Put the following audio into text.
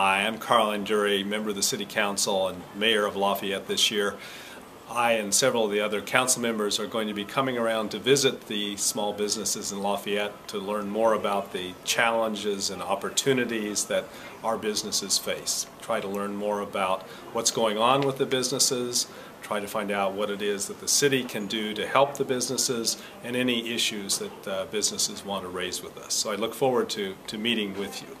Hi, I'm Carl Anduri, member of the City Council and Mayor of Lafayette this year. I and several of the other council members are going to be coming around to visit the small businesses in Lafayette to learn more about the challenges and opportunities that our businesses face. Try to learn more about what's going on with the businesses, try to find out what it is that the city can do to help the businesses and any issues that businesses want to raise with us. So I look forward to meeting with you.